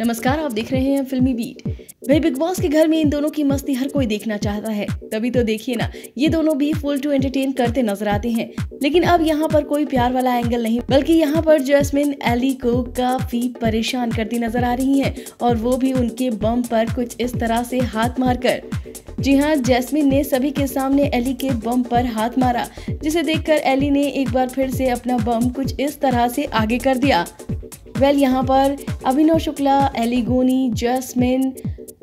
नमस्कार, आप देख रहे हैं फिल्मी बीट। भाई बिग बॉस के घर में इन दोनों की मस्ती हर कोई देखना चाहता है, तभी तो देखिए ना, ये दोनों भी फुल टू एंटरटेन करते नजर आते हैं। लेकिन अब यहाँ पर कोई प्यार वाला एंगल नहीं, बल्कि यहाँ पर जैस्मिन एली को काफी परेशान करती नजर आ रही हैं और वो भी उनके बम पर कुछ इस तरह से हाथ मारकर। जी हाँ, जैस्मिन ने सभी के सामने एली के बम पर हाथ मारा, जिसे देखकर एली ने एक बार फिर से अपना बम कुछ इस तरह से आगे कर दिया। वेल, यहाँ पर अभिनव शुक्ला, एली गोनी, जैस्मिन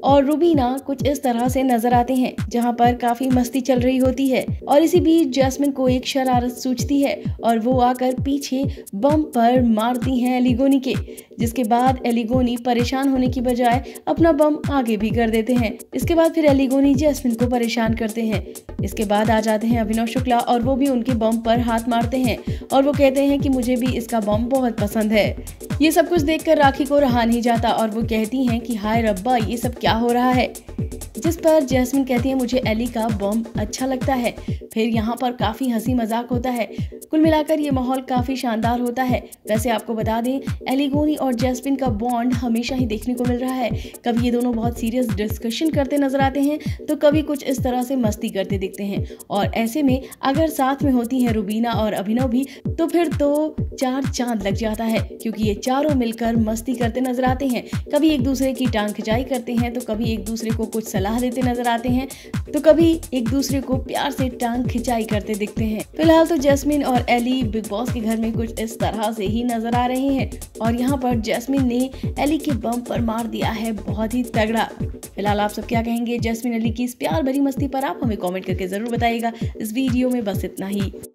और रूबीना कुछ इस तरह से नजर आते हैं, जहां पर काफी मस्ती चल रही होती है और इसी बीच जैस्मिन को एक शरारत सूझती है और वो आकर पीछे बम पर मारती हैं एली गोनी के, जिसके बाद एली गोनी परेशान होने की बजाय अपना बम आगे भी कर देते हैं। इसके बाद फिर एली गोनी जैस्मिन को परेशान करते हैं। इसके बाद आ जाते हैं अभिनव शुक्ला और वो भी उनके बम पर हाथ मारते हैं और वो कहते हैं कि मुझे भी इसका बम बहुत पसंद है। ये सब कुछ देखकर राखी को रहा नहीं जाता और वो कहती हैं कि हाय रब्बा, ये सब क्या हो रहा है। जिस पर जैस्मिन कहती है मुझे एली का बॉम्ब अच्छा लगता है। फिर यहाँ पर काफ़ी हंसी मजाक होता है। कुल मिलाकर ये माहौल काफ़ी शानदार होता है। वैसे आपको बता दें, एली गोनी और जैस्मिन का बॉन्ड हमेशा ही देखने को मिल रहा है। कभी ये दोनों बहुत सीरियस डिस्कशन करते नजर आते हैं तो कभी कुछ इस तरह से मस्ती करते दिखते हैं और ऐसे में अगर साथ में होती हैं रूबीना और अभिनव भी, तो फिर तो चार चांद लग जाता है, क्योंकि ये चारों मिलकर मस्ती करते नजर आते हैं। कभी एक दूसरे की टांग खिंचाई करते हैं तो कभी एक दूसरे को कुछ सलाह देते नजर आते हैं तो कभी एक दूसरे को प्यार से टांग खिंचाई करते दिखते हैं। फिलहाल तो जैस्मिन और एली बिग बॉस के घर में कुछ इस तरह से ही नजर आ रहे हैं और यहाँ पर जैस्मिन ने एली के बम पर मार दिया है बहुत ही तगड़ा। फिलहाल आप सब क्या कहेंगे जैस्मिन एली की इस प्यार भरी मस्ती पर, आप हमें कॉमेंट करके जरूर बताइएगा। इस वीडियो में बस इतना ही।